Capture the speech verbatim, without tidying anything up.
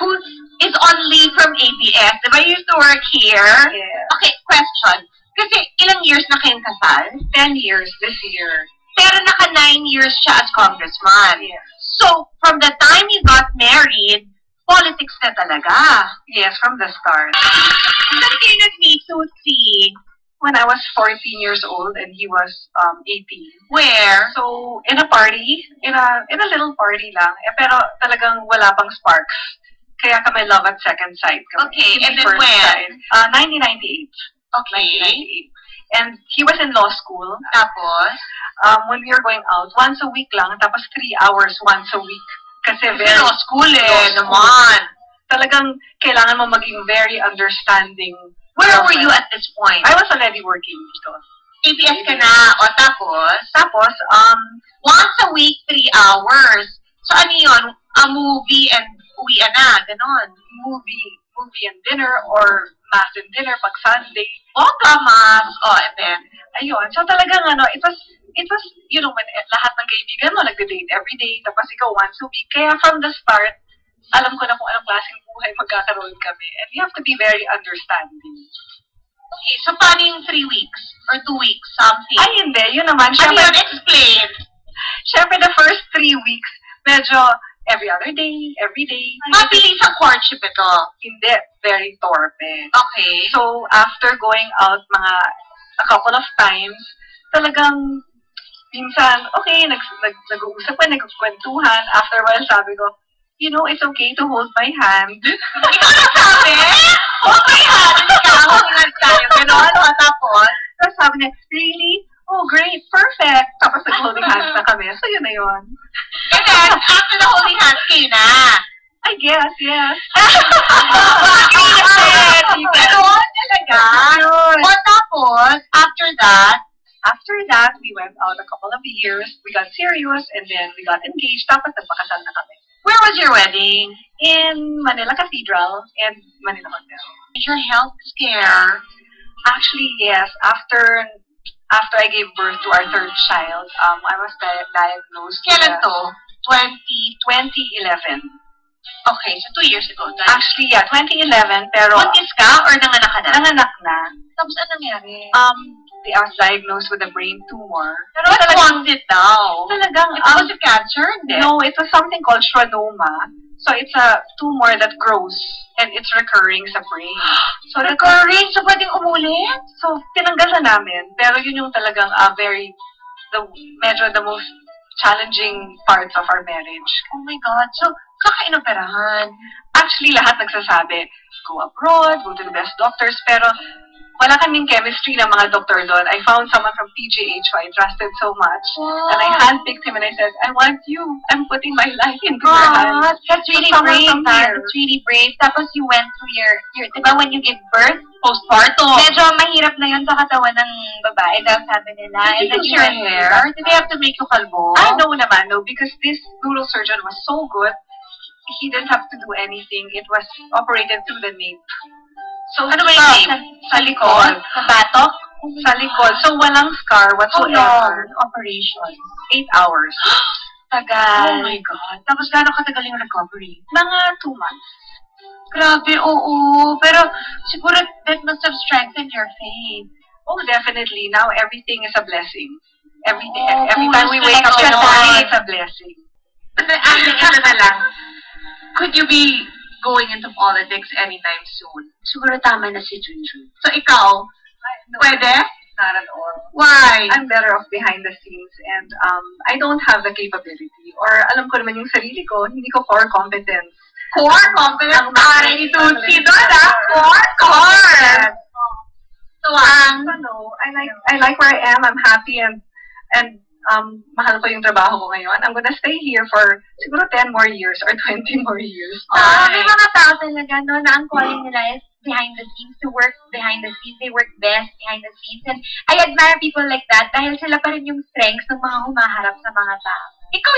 Who is on leave from A B S. Diba you used to work here? Yeah. Okay, question. Kasi ilang years na kayong kasal? Ten years this year. Pero naka nine years siya as congressman. Yeah. So, from the time you got married, politics na talaga. Yes, from the start. Something that me to see when I was fourteen years old and he was um, eighteen. Where? So, in a party. In a in a little party lang. Eh, pero talagang wala pang sparks. Kaya kami love at second sight. Kami. Okay, and then when? Uh, nineteen ninety-eight. Okay. nineteen ninety-eight. And he was in law school. Tapos, um, when we were going out, once a week lang, tapos three hours once a week. Kasi very... Law school eh, law school. Naman. Talagang kailangan mo maging very understanding. Where girlfriend. Were you at this point? I was already working dito. A B S ka na, o tapos? Tapos, um, once a week, three hours. So ano yun? A movie and uwian na, ganon. Movie. Movie and dinner or mass and dinner pag Sunday. Oka mas. Oh, and then, ayun. So talagang ano, it was, it was, you know, when lahat ng kaibigan mo nagde-date every day, tapos ikaw once a week. Kaya from the start, alam ko na kung anong klaseng buhay magkakaroon kami. And you have to be very understanding. Okay, so paano yung three weeks? Or two weeks? Something? Ay, hindi. Yun naman. Ano yun? Explain. Siyempre, the first three weeks, medyo... Every other day, every day. Mabilis ang courtship ito. Hindi, very torpid. Okay. So, after going out mga a couple of times, talagang minsan, okay, nag-uusap pa, nagkukwentuhan. After a while, sabi ko, you know, it's okay to hold my hand. Ikaw na sabi? Hold my hand! Hindi ka, humingan tayo. Pero ano, tapos, tapos sabi niya, really? Oh, great. Perfect. Tapos nag-holding hands na kami. So, yun na yun. And then, after the holding hands, kayo na. I guess, yes. Pero, talaga. O tapos, after that, after that, we went out a couple of years. We got serious and then we got engaged. Tapos nagpakasal na kami. Where was your wedding? In Manila Cathedral and Manila Hotel. Did your health scare? Actually, yes. After... After I gave birth to our third child, um, I was di diagnosed. Kailan to? twenty eleven. Okay, so two years ago. Then. Actually, yeah, twenty eleven, pero... Buntis ka or nanganak ka na? Nanganak na. Tapos ano nangyari? Um, I was diagnosed with a brain tumor. Pero what was it now? Talagang... It um, was a cancer? Then? No, it was something called schwannoma. So it's a tumor that grows and it's recurring sa brain. So recurring? So pwedeng umulit? So tinanggal na namin. Pero yun yung talagang uh, very, the medyo the most challenging parts of our marriage. Oh my God. So kakainoperahan. Actually lahat nagsasabi, go abroad, go to the best doctors. Pero wala kaming chemistry ng mga doctor doon. I found someone from P G H who I trusted so much. Wow. And I handpicked him and I said, I want you. I'm putting my life into your hands. That's really so brave. That's really brave. Tapos you went through your, your di ba when you give birth? Postpartum. Medyo mahirap na yun sa katawan ng babae. That's sabi nila. Did you share hair? Did they have to make you kalbo? Ah, no naman, no. Because this neurosurgeon was so good, he didn't have to do anything. It was operated through the nape. So, ano ba yung name? Sa, sa likod? Sa batok? Sa likod. So, walang scar whatsoever. Oh, operation. Eight hours. Tagal. Oh my God. Tapos, gano'ng katagal yung recovery? Mga two months. Grabe, oo. Pero, siguro, that must have strengthened your faith. Oh, definitely. Now, everything is a blessing. Everything, oh, every time we wake up, it's a blessing. But, actually, ito na lang. Could you be... going into politics anytime soon. Siguro tama na si Junjun. So, ikaw, no, pwede? Not at all. Why? I'm better off behind the scenes and um, I don't have the capability or alam ko naman yung sarili ko, hindi ko core competence. Core competence? Para ni Tutsi doon ah! Core competence! So, um, no, I like, I like where I am. I'm happy and, and Um, mahal ko yung trabaho ko ngayon. I'm gonna stay here for siguro ten more years or twenty more years. Ah, may mga tao talaga, no, na ang calling nila is behind the scenes, to work behind the scenes. They work best behind the scenes. And I admire people like that dahil sila pa rin yung strengths ng mga humaharap sa mga tao. Ikaw